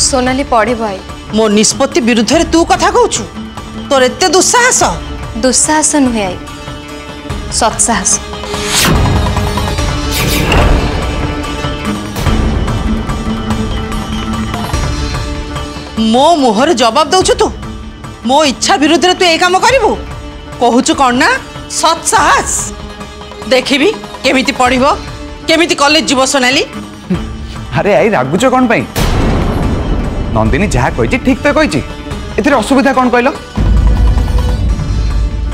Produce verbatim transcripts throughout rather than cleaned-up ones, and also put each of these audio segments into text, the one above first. सोनाली पढ़े भाई मो निष्पत्ति विरुद्ध रे तू कथा कहूछु तोर एते दुस्साहस दुस्साहस नुहे आई सत्साहस मो मुहर जवाब दउछु तू मो इच्छा विरुद्ध रे तू ए काम करिवो कहूछु कोन ना सत्साहस देखिबी केमिति पढ़िबो केमिति कॉलेज जीव सोनाली। अरे आई रागुच कौन पाई नंदिनी जहा कही ठीक तो कही एथेर असुविधा कौन कहल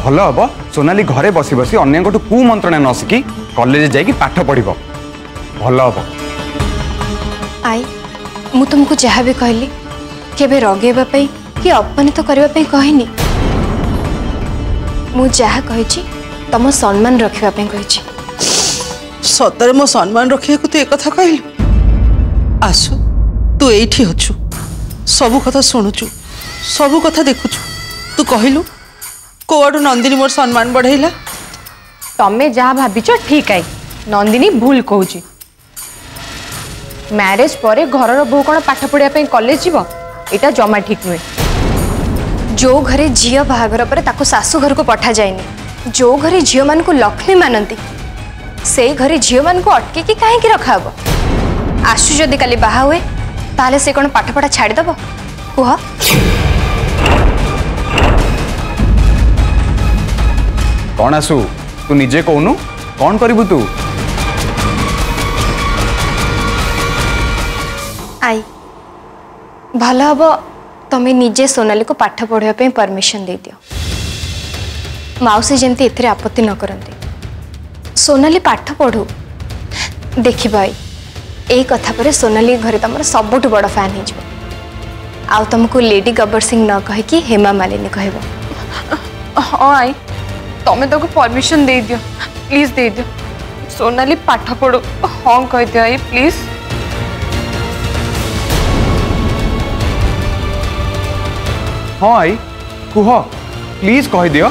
भल हम सोनाली घरे बसी बसी अन्यंकठू कुमंत्रणा न शिखी कॉलेज जाई पाठ पढ़िबो भल हम। आई मु तुमको जहा भी कहली केबे रगेबा पई कि अपमानित करबा पई कहिनी मु जहा कहिछि तम सम्मान रखिबा पई कहिछि सतरे मो सम्मान रखिया को तू एक कथा कहलु आसु तू एठी होचु सबु कथा सुनुचु सबु कथा देखुचु तू कहिलु कोआडू नंदिनी मोर सम्मान बढ़ेला तमे जहा भाबिचो ठीक आई नंदिनी भूल कहूची मैरिज पर घरर बहु कोन पाठ पढ़िया पे कॉलेज जीव एटा जमा ठीक नुए जो घरे झिया भागर पर ताको सासु घर को पठा जायनी जो घरे झिया मान को लक्ष्मी मानंती से घरे झिया मान को अटके की काहे की रखाबो आशु जदि काली बाहा हुए ताले से कौन पाठ पढ़ा छाड़ दब कह कौन आसु तू निजे कहनु कौन करू तू। आई भल हम तमें निजे सोनाली को पाठ पढ़ापी परमिशन दे दियो मौसी जमती एथेरे आपत्ति न करते सोनाली पाठ पढ़ू देखी भाई ए कथा पर सोनाली घरे तुम सबुठ बड़ फैन हो आउ तुमको लेडी गब्बर सिंह न कह कि हेमा मालिनी कह हाँ आई तुम तो परमिशन दे दियो प्लीज दे दियो सोनाली पाठ पढ़ो हाँ कह दियो आई प्लीज। हाँ आई कह प्लीज कह दियो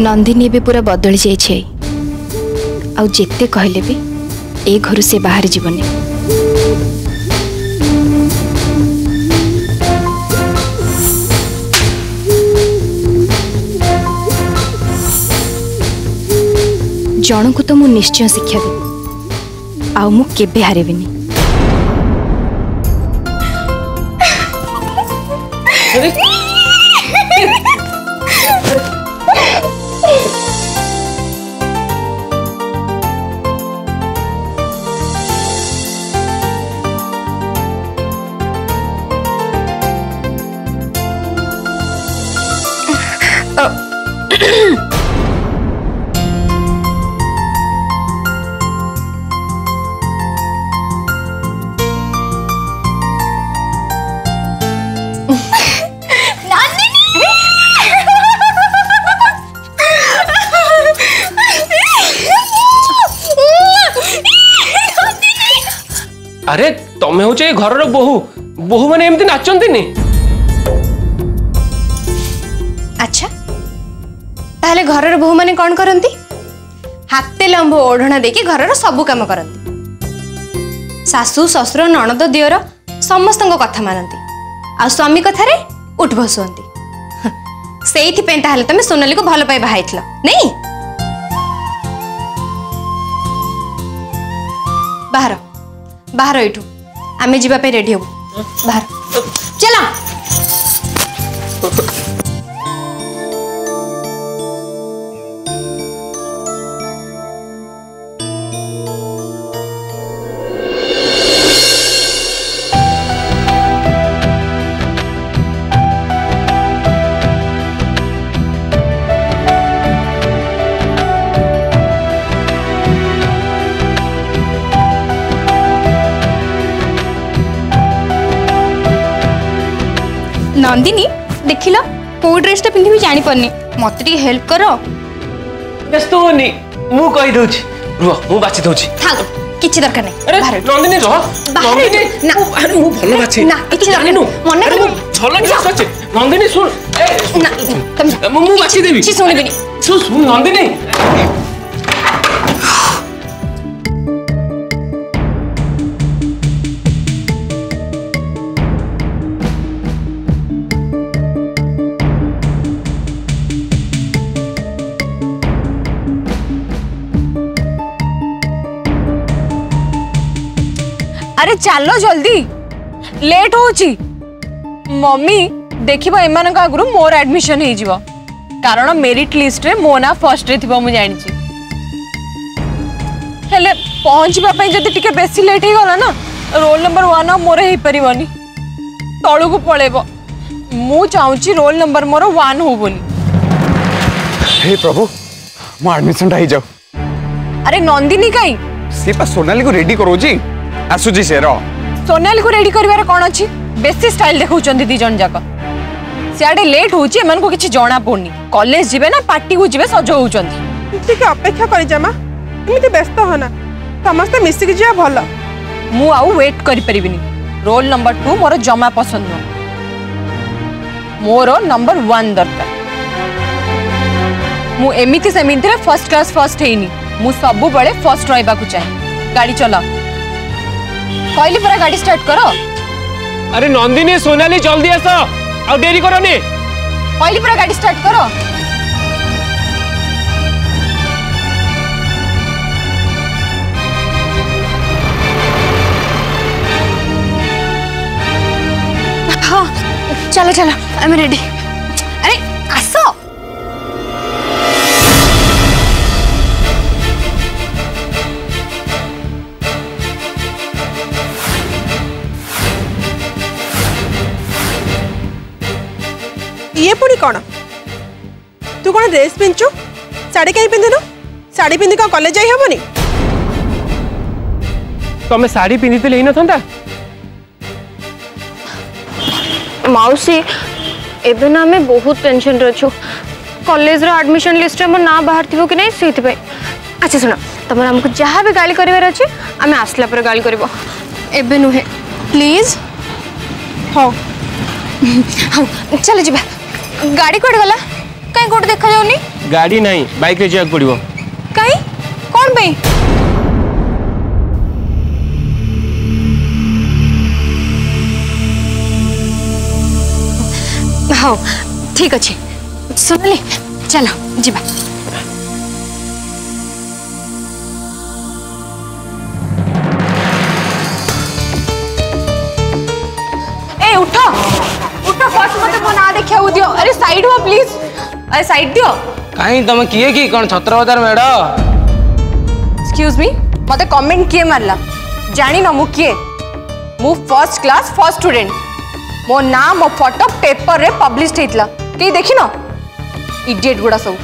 नंदिनी भी पूरा बदल जाए आउ जिते कहले भी ए घर से बाहर जीवन जन को तो मु निश्चय शिक्षा देवी आउ मु केबे हारेबिनी अरे तमें हूँ घर बोहू बोहू मैंने एमती नाचती अच्छा ताले घर बोहू मैंने कौन करती हाते लंब ओढ़ना देके घर सबू काम करती सासू ससुर ननद दियर समस्त कथा मानती आ स्वामी कथार उठ बसुंती से तुम सोनाली को भल पाई बाहर नहीं बाहर बाहर एठू आम जावाई रेडी हूँ बाहर चलो। नंदिनी देख लो कौ ड्रेस टा पिंधि जानी पड़नी मत हेल्प करो व्यस्त होनी मु कहि दउछि रुह मु बाची दउछि थाक। किछि दरकार नै। अरे नंदिनी रह नंदिनी ना अरे मु भलो बाछे ना किछि दरकार नै मन नै झलक जाछ नंदिनी सुन ए ना तम मु बाछी देबी किछि सुनबिनी सुन सुन नंदिनी अरे चलो जल्दी लेट होची मम्मी देखिबा एमान का गुरु मोर एडमिशन हे जीवो कारण मेरिट लिस्ट रे मोना फर्स्ट रे थिबो मु जानि छी हेले पहुंचबा पई जदी टिके बेसी लेट हे गला ना रोल नंबर वन मोर हे परिवनी तळु को पळेबो मु चाहूची रोल नंबर मोर वन हो बोली हे प्रभु मो एडमिशन ढाई जाओ। अरे नंदिनी काई से पा सोनाली को रेडी करो जी आसुजी से रो सोनाली को रेडी करबार कोन अछि बेसी स्टाइल देखौ चंदी दी जन जाक सेआडे लेट होछि एमन को किछि जाना पड़नी कॉलेज जिबे ना पार्टी को जिबे सजो हो चंदी ठीक अपेक्षा करि जमा एमिते व्यस्त होना समस्त मिसि के जे भलो मु आउ वेट करि परिबिनी रोल नंबर दो मोर जमा पसंद न मोर नंबर एक दरकार मु एमिते सेमिते फर्स्ट क्लास फर्स्ट हेनी मु सब बळे फर्स्ट रहबा को चाहे गाड़ी चला कोइली परा गाड़ी स्टार्ट करो। अरे नंदिनी सोनाली जल्दी आसो आ देरी करो नी कोइली परा गाड़ी स्टार्ट करो। हां चलो चलो आई एम रेडी। अरे आसो ये पुणी कौन तू कौन ड्रेस पिंचु साड़ी कहीं पिंधु साड़ी पिंधि का कॉलेज जाई हबनी तुम तो साड़ी पिंधि तो ले न थंदा मौसी एबे ना मैं बहुत टेंशन रे छु कॉलेज रो एडमिशन लिस्ट रे मोर ना बाहर थिबो कि नहीं सेति भाई। अच्छा सुनो तुम हमको जहां भी गाली करबार अछि हमें आसला पर गाली करबो एबे नुहे प्लीज हां हां चल जीबा गाड़ी कोड गला काई कोड देखा जाउनी गाड़ी नहीं बाइक रे जाक पड़िबो काई कोन बे हां ठीक अछि सुनले चलो जीबा ए उठो उठो फर्स्ट मते मोना देखियो दियो अरे साइड हो प्लीज अरे साइड दियो काई तुम किए की कोन छत्रवदार मेडो एक्सक्यूज मी मते कमेंट किए मारला जानी न मु किए मु फर्स्ट क्लास फर्स्ट स्टूडेंट मो नाम और फोटो पेपर रे पब्लिश हेतला के देखि न इडियट गुडा सब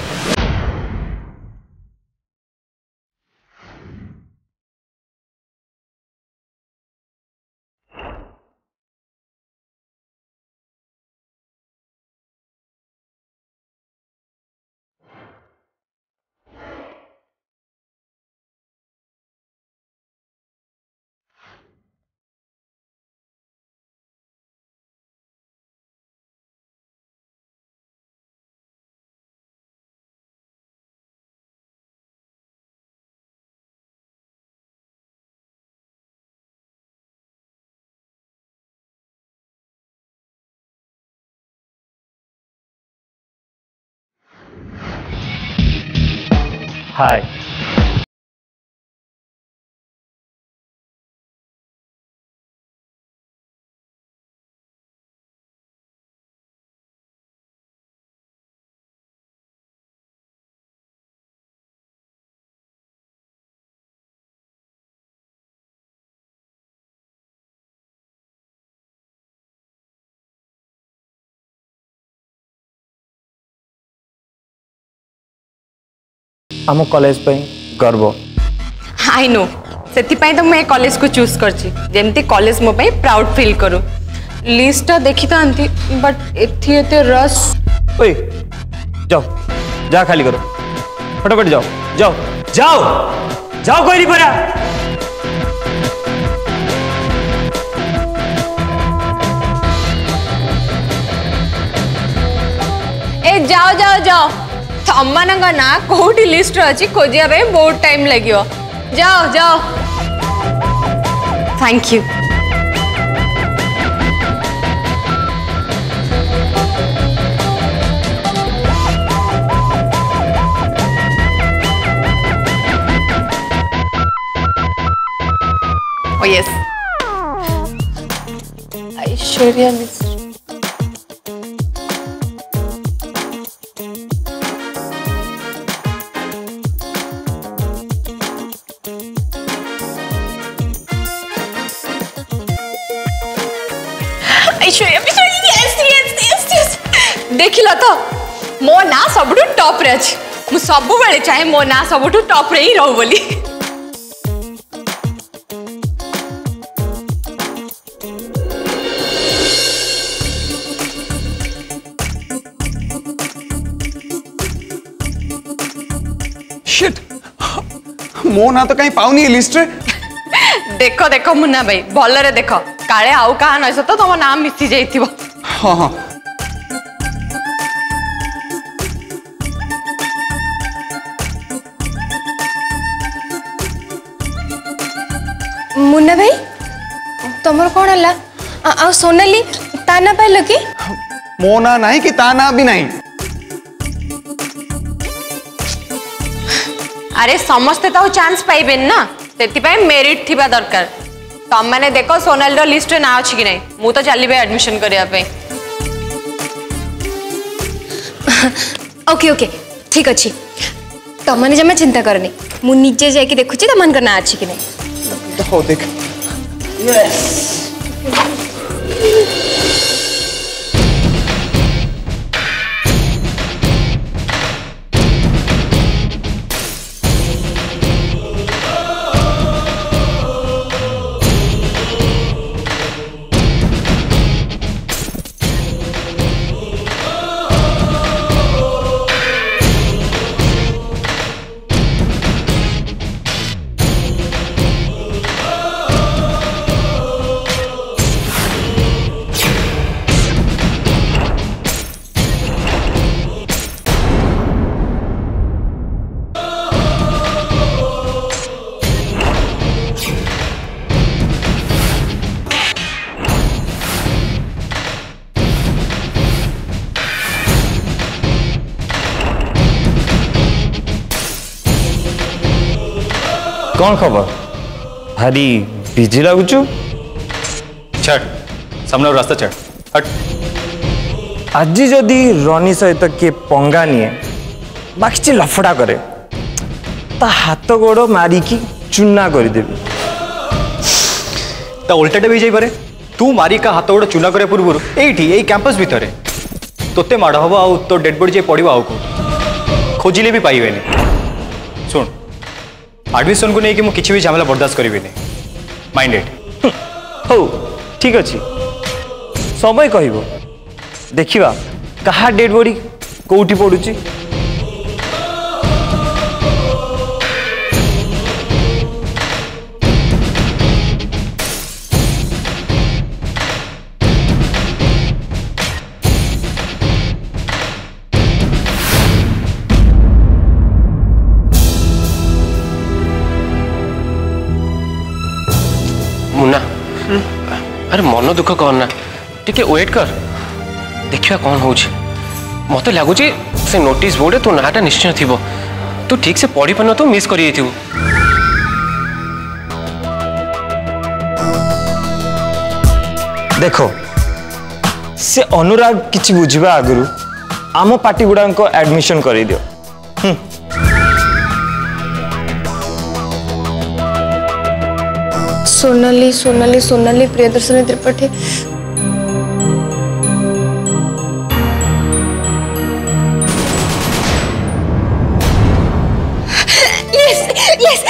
हाय हम कॉलेज पे गर्व आई नो सेति पई तो मैं कॉलेज को चूज करची जेमती कॉलेज मो पे प्राउड फील करू लिस्ट देखि तांती बट एथि एते रस ओए जाओ जा खाली करो फटाफट जाओ जाओ जाओ जाओ कोइरी परा जाओ जाओ जाओ तुम ना कौटी लिस्ट अच्छी खोजा बहुत टाइम लगे जाओ जाओ। Thank you. Oh yes, Aishwarya Miss. देख लो तो मो ना सब टॉप रे अच्छे मु सब बेले चाहे मो ना सब टॉप रे ही रहू बोली। शिट मो ना तो कहीं पाऊनी लिस्ट रे। देखो देखो मुन्ना भाई भल रे देखो काले आउ कहा नस तो तुम नाम मिसी जाइथिबो। हां हां मुन्ना भाई तुमर कौन है आ सोनाली ताना पाइल कि मो ना नहीं कि ताना भी नहीं। अरे समस्ते तो चांस पाइबे ना से मेरिट थिबा दरकार। तुम मैंने देखो सोनाली रो लिस्ट ना अच्छी कि नहीं मु तो चली एडमिशन करिया पे। ओके ओके ठीक अच्छी तुम मैंने जमा चिंता करनी मु निजे जाके देखुची तुम मन ना अच्छी कि नहीं। देखो देख yes. कौन खबर भारी बिजी लगुच सामना रास्ता छाड़ हट। आज जदि रनी सहित किए पंगा निए बाकी लफड़ा करे ता हाथ गोड़ मारिकी चूना करदेवी ता उल्टाटे भी जापे तू मारिका हाथ गोड़ चूना करे पूर्व ये कैंपस भितर तोते माड़ हम आ तो डेड बॉडी जाए पड़ो आउ खोजिले भी पाइबे शुण एडमिशन को नहीं कि मुझे भी झमेला बर्दाश्त करी माइंडेड। हो ठीक अच्छे समय कह देखा क्या डेड बॉडी कौटी पड़ू अरे मन दुख करना टिके वेट कर देखा कौन हो मत लगुच से नोटिस बोर्ड तू नाटा निश्चय थी तू ठीक से पढ़ी पार तो मिस कर देखो से अनुराग किसी बुझा आगु आम पार्टी गुड़ाक एडमिशन कर दियो। सोनाली सोनाली सोनाली प्रियदर्शनी त्रिपाठी यस यस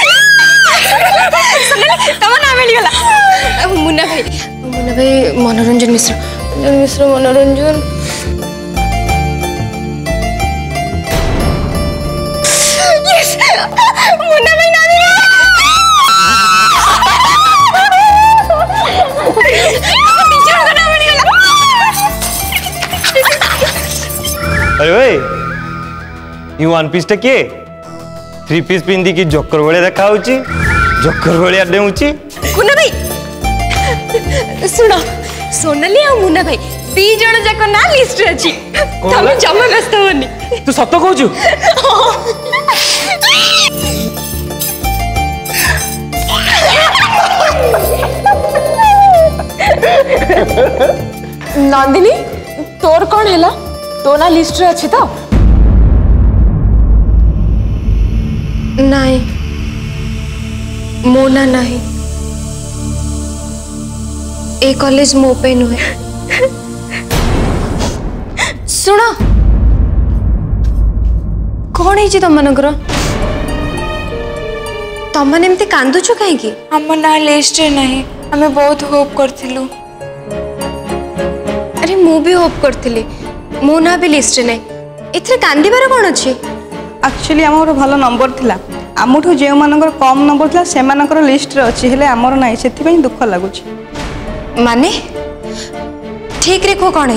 तम नाम मिल गला। मुन्ना भाई मुन्ना भाई मनोरंजन मिश्र मिश्र मनोरंजन यस मुन्ना भाई अरे भाई वन पीस टा किए थ्री पीस पिंदी की जोकर भले देखा जोकर भले डेउची। कुना भाई सुनो सोनाली आ मुना भाई दी जण जाको ना लिस्ट रे अछि तमे जम्मा व्यस्त होनी। तू सत कहू छु? नंदिनी तोर कोन हैला तो ना लिस्ट रे अछि तो नहीं मोना नहीं ए कॉलेज मो पे नुहे। सुन कौन है तुम मन तुम मैंने एमती कांदु छु कहीं आम ना लिस्ट नहीं आम बहुत होप करूँ। अरे मु भी होप करी मो ना भी लिस्ट नहीं एथरे कांदिबार कौन अच्छे। एक्चुअली आम भल नंबर था आम जो मानक कम नंबर था से लिस्ट अच्छी आमर ना से दुख लगुच। माने ठीक रे को कौन है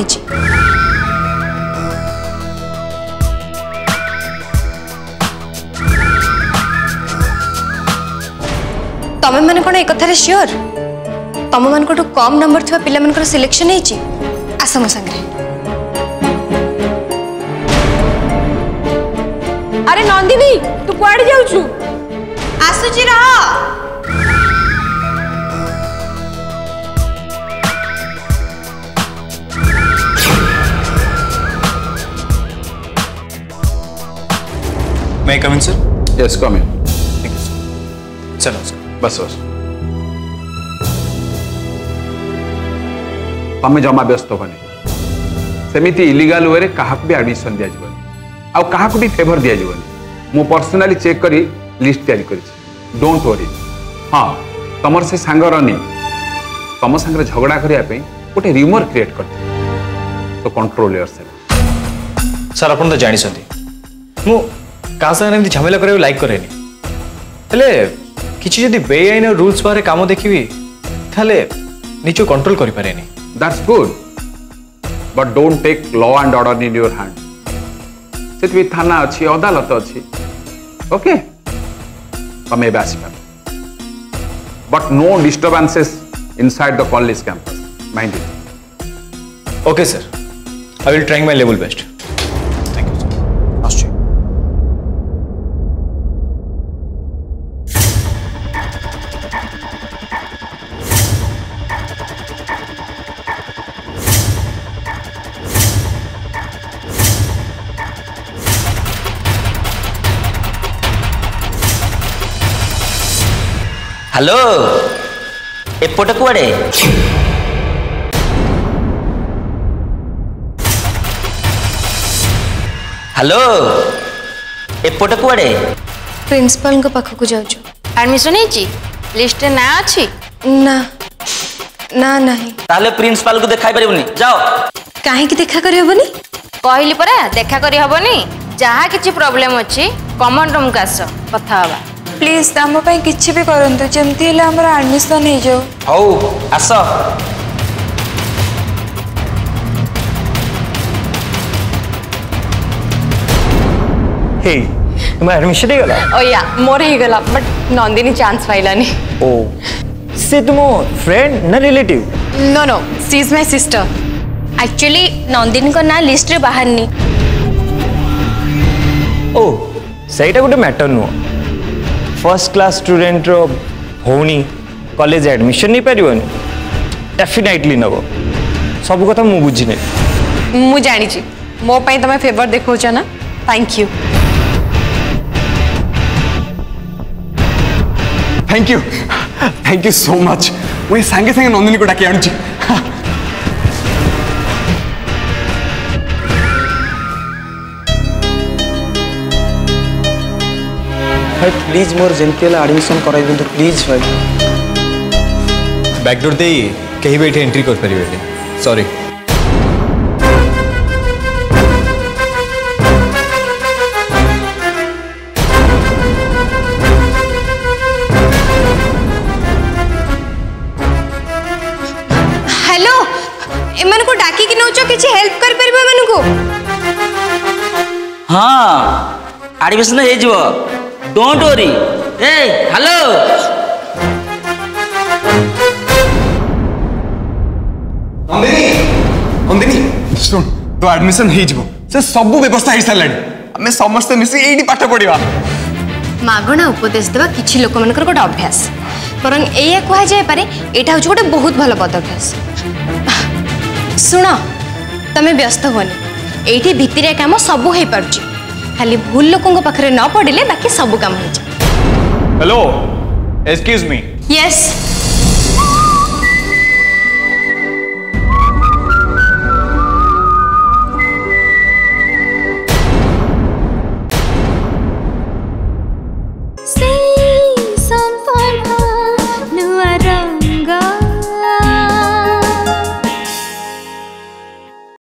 तमें मैंने कौन एक कथार श्योर तुम मान कम नंबर थी पिला मान सिलेक्शन आस मो सागर। अरे नंदिनी तू कड़े जाऊ आसुची रहा मैं coming sir. Yes coming. Thank you sir. चलो सर बस बस तुम जमा व्यस्त होने सेमिति इलीगल वे क्या भी एडमिशन दिया जाए आ कहा भी फेभर दि जावनी। पर्सनली चेक करी लिस्ट तैयारी डोंट वरी। हाँ तुम से सांग रनी तुम सांग झगड़ा करने गोटे रिमर क्रिएट करते तो कंट्रोल योर सेल्फ। सर आप तो जानी मु क्या सामने झमेला कर लाइक कैनि कि बेआईन रूल्स बाहर कम देखी निज कंट्रोल करेनि। That's good but don't take law and order in your hand. से थाना अच्छी अदालत अच्छी ओके तुम ए but no disturbances inside the college campus mind it. Okay sir I will try my level best. Thank you sir. आश्चर्य hello एपट कड़े हेलो एपट कड़े प्रिंसिपल को पाखक जाऊँ एडमिशन लिस्ट ना अच्छी ना ना नहीं ताले प्रिंसिपल को देखा पारे जाओ कहीं देखा करहबनी कहली परा देखा करहबनी जहाँ किसी प्रॉब्लम अच्छी कॉमन रूम को आस कथा हवा प्लीज आम किसी भी करूँ जमती आमर एडमिशन हो जाओ। हाउ आस हे तुम एडमिशन हो गला। ओ या मोर हो गला बट नंदिनी चांस पाइलानी। ओ से तुम फ्रेंड ना relative? No no she is my sister. Actually Nandini को ना लिस्ट रे बाहरनी। ओ सहीटा गोटे मैटर नुह फर्स्ट क्लास स्टूडेंट रो होनी कॉलेज एडमिशन नहीं पारबनी डेफिनेटली नब सब कथा मु बुझिने मु जानी छी मो पई तमे फेवर देखौ छ ना। Thank you thank you thank you so much. मुई संगे संगे नंदिनी को डाके आनु छी। भाई प्लीज मोर जेमतीला एडमिशन कराइ दिंतु प्लीज। भाई बैकडोर दे कहीं बैठे एंट्री कर पारे सॉरी। हेलो इमन को डाकी कि नउचो किछ हेल्प कर परबो इमन को? हां एडमिशन हो डोंट वरी। ए हेलो अंदिनी अंदिनी सुन तो एडमिशन हो से सब व्यवस्था हो सारे आम समस्त मिसी ये पाठ पढ़ा मगणा उपदेश देवा किसी लोक मान गोटे अभ्यास बर या कहुपे यहाँ हूँ गोटे बहुत भल पदभ्यास। शुण तुम्हें व्यस्त होनी ये भित्तिया कम सबू हो पार्टी खाली भूल लोकों को पाखरे न पड़े बाकी सब काम हो। Hello excuse me. यस